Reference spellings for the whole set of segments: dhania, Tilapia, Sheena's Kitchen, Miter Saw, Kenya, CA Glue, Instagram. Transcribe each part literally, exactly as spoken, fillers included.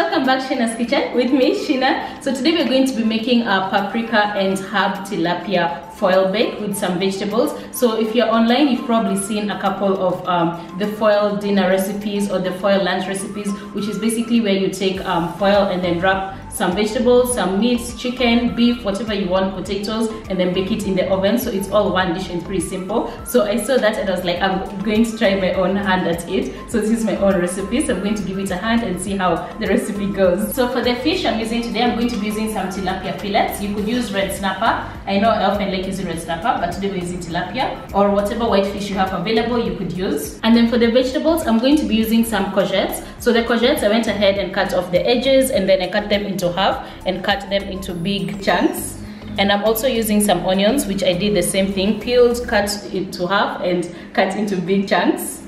welcome back to Sheena's Kitchen with me, Sheena. So today we're going to be making a paprika and herb tilapia foil bake with some vegetables. So if you're online, you've probably seen a couple of um, the foil dinner recipes or the foil lunch recipes, which is basically where you take um, foil and then wrap some vegetables, some meats, chicken, beef, whatever you want, potatoes, and then bake it in the oven. So it's all one dish and pretty simple. So I saw that and I was like, I'm going to try my own hand at it. So this is my own recipe, so I'm going to give it a hand and see how the recipe goes. So for the fish I'm using today, I'm going to be using some tilapia fillets. You could use red snapper. I know I often like using red snapper, but today we're using tilapia, or whatever white fish you have available you could use. And then for the vegetables, I'm going to be using some courgettes. So the courgettes, I went ahead and cut off the edges, and then I cut them into half and cut them into big chunks. And I'm also using some onions, which I did the same thing, peeled, cut it to half and cut into big chunks.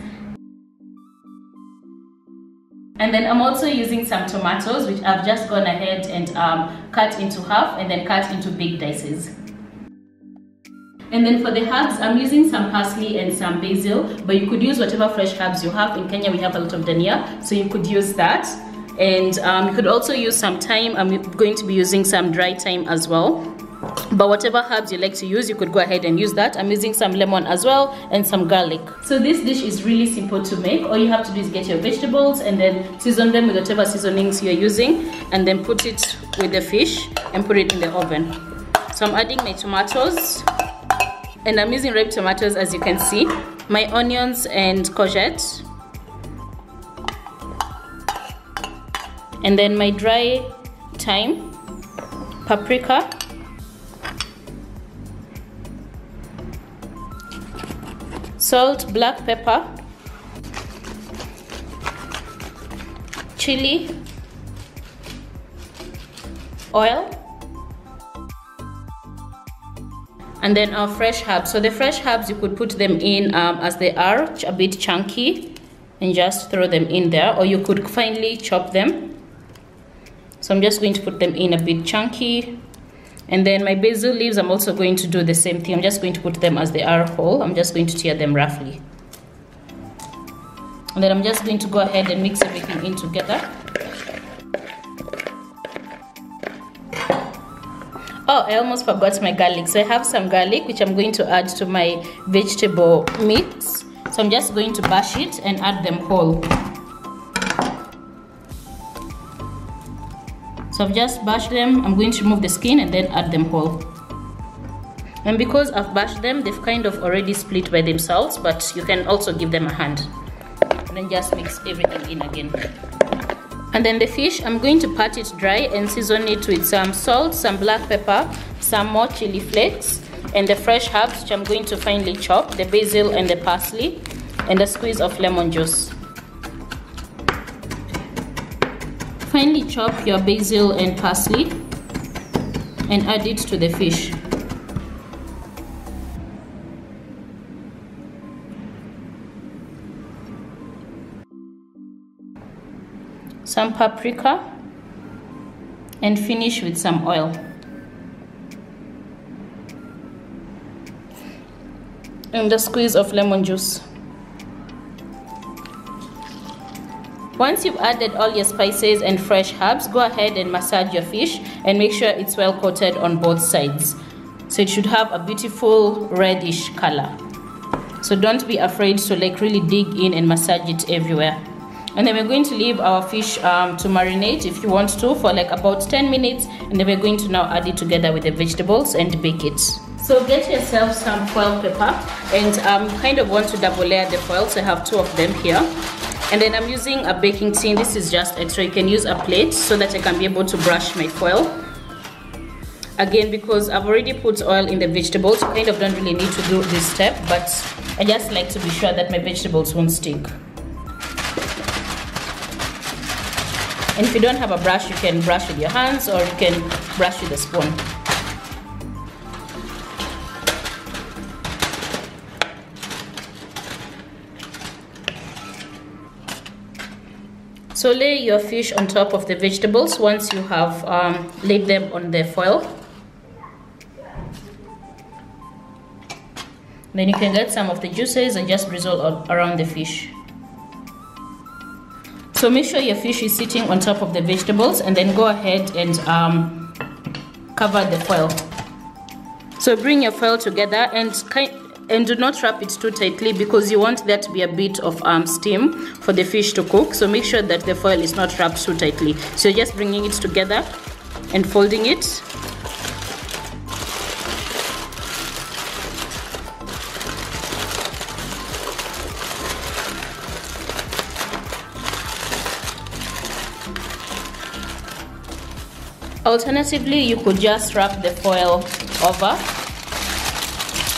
And then I'm also using some tomatoes, which I've just gone ahead and um, cut into half and then cut into big dices. And then for the herbs, I'm using some parsley and some basil, but you could use whatever fresh herbs you have. In Kenya we have a lot of dhania, so you could use that. And um, you could also use some thyme. I'm going to be using some dry thyme as well, but whatever herbs you like to use, you could go ahead and use that. I'm using some lemon as well and some garlic. So this dish is really simple to make. All you have to do is get your vegetables and then season them with whatever seasonings you're using, and then put it with the fish and put it in the oven. So I'm adding my tomatoes, and I'm using ripe tomatoes as you can see, my onions and courgette, and then my dry thyme, paprika, salt, black pepper, chili, oil, and then our fresh herbs. So the fresh herbs, you could put them in um, as they are, a bit chunky, and just throw them in there, or you could finely chop them. So I'm just going to put them in a bit chunky. And then my basil leaves, I'm also going to do the same thing. I'm just going to put them as they are whole. I'm just going to tear them roughly. And then I'm just going to go ahead and mix everything in together. Oh, I almost forgot my garlic. So I have some garlic, which I'm going to add to my vegetable mix. So I'm just going to bash it and add them whole. So I've just bashed them. I'm going to remove the skin and then add them whole. And because I've bashed them, they've kind of already split by themselves, but you can also give them a hand. And then just mix everything in again. And then the fish, I'm going to pat it dry and season it with some salt, some black pepper, some more chili flakes, and the fresh herbs, which I'm going to finely chop, the basil and the parsley, and a squeeze of lemon juice. Finely chop your basil and parsley and add it to the fish. Some paprika, and finish with some oil. And a squeeze of lemon juice. Once you've added all your spices and fresh herbs, go ahead and massage your fish and make sure it's well coated on both sides. So it should have a beautiful reddish color. So don't be afraid to like really dig in and massage it everywhere. And then we're going to leave our fish um, to marinate, if you want to, for like about ten minutes, and then we're going to now add it together with the vegetables and bake it. So get yourself some foil paper, and I um, kind of want to double layer the foil, so I have two of them here. And then I'm using a baking tin. This is just extra. You can use a plate so that I can be able to brush my foil. Again, because I've already put oil in the vegetables, I kind of don't really need to do this step, but I just like to be sure that my vegetables won't stick. And if you don't have a brush, you can brush with your hands, or you can brush with a spoon. So lay your fish on top of the vegetables once you have um, laid them on the foil. Then you can get some of the juices and just drizzle around the fish. So make sure your fish is sitting on top of the vegetables, and then go ahead and um, cover the foil. So bring your foil together and kind and do not wrap it too tightly, because you want there to be a bit of um, steam for the fish to cook. So make sure that the foil is not wrapped too tightly. So just bringing it together and folding it. Alternatively, you could just wrap the foil over,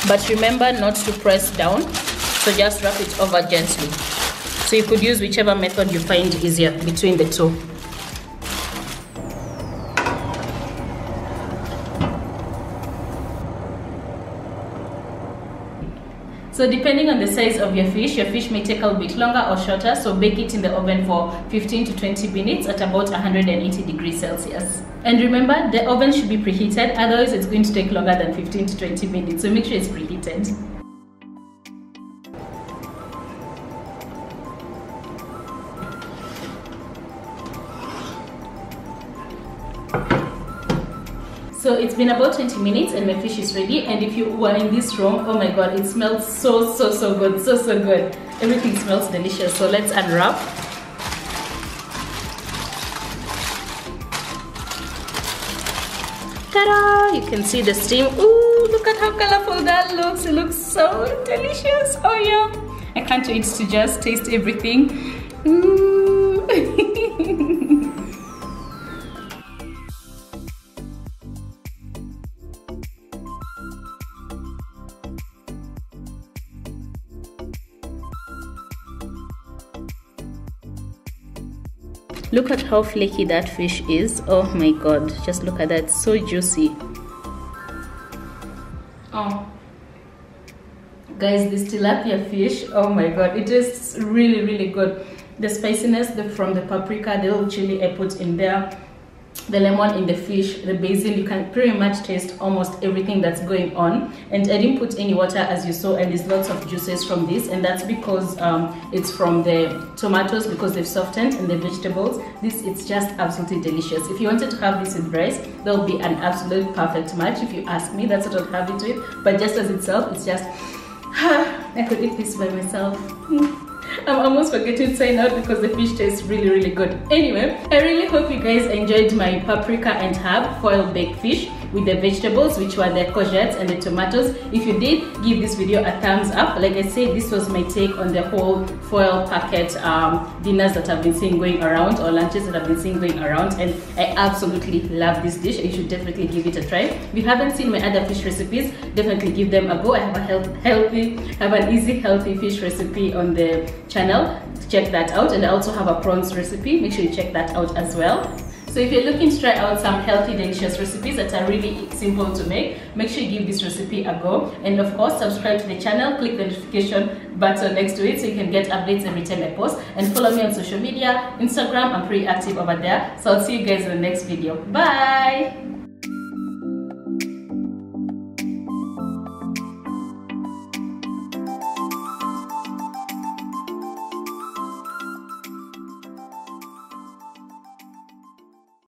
but remember not to press down, so just wrap it over gently. So you could use whichever method you find easier between the two. So depending on the size of your fish, your fish may take a bit longer or shorter, so bake it in the oven for fifteen to twenty minutes at about one hundred eighty degrees Celsius. And remember, the oven should be preheated, otherwise it's going to take longer than fifteen to twenty minutes, so make sure it's preheated. So it's been about twenty minutes and my fish is ready. And if you were in this room, oh my god, it smells so, so, so good, so, so good. Everything smells delicious. So let's unwrap. Ta-da! You can see the steam. Ooh, look at how colorful that looks. It looks so delicious. Oh yeah. I can't wait to just taste everything. Ooh. Look at how flaky that fish is. Oh my god, just look at that, it's so juicy. Oh guys, this tilapia fish, oh my god, it is really really good. The spiciness the, from the paprika, the little chili I put in there, the lemon in the fish, the basil, you can pretty much taste almost everything that's going on. And I didn't put any water, as you saw, and there's lots of juices from this, and that's because um, it's from the tomatoes, because they've softened, and the vegetables. This is just absolutely delicious. If you wanted to have this with rice, that would be an absolute perfect match. If you ask me, that's what I'll have it with, but just as itself, it's just, I could eat this by myself. I'm almost forgetting to sign out because the fish tastes really really good. Anyway, I really hope you guys enjoyed my paprika and herb foil baked fish with the vegetables, which were the courgettes and the tomatoes. If you did, give this video a thumbs up. Like I said, this was my take on the whole foil packet um, dinners that I've been seeing going around, or lunches that I've been seeing going around, and I absolutely love this dish. You should definitely give it a try. If you haven't seen my other fish recipes, definitely give them a go. I have a health, healthy, have an easy healthy fish recipe on the channel. Check that out, and I also have a prawns recipe. Make sure you check that out as well. So if you're looking to try out some healthy, delicious recipes that are really simple to make, make sure you give this recipe a go. And of course, subscribe to the channel, click the notification button next to it so you can get updates every time I post. And follow me on social media, Instagram, I'm pretty active over there. So I'll see you guys in the next video. Bye!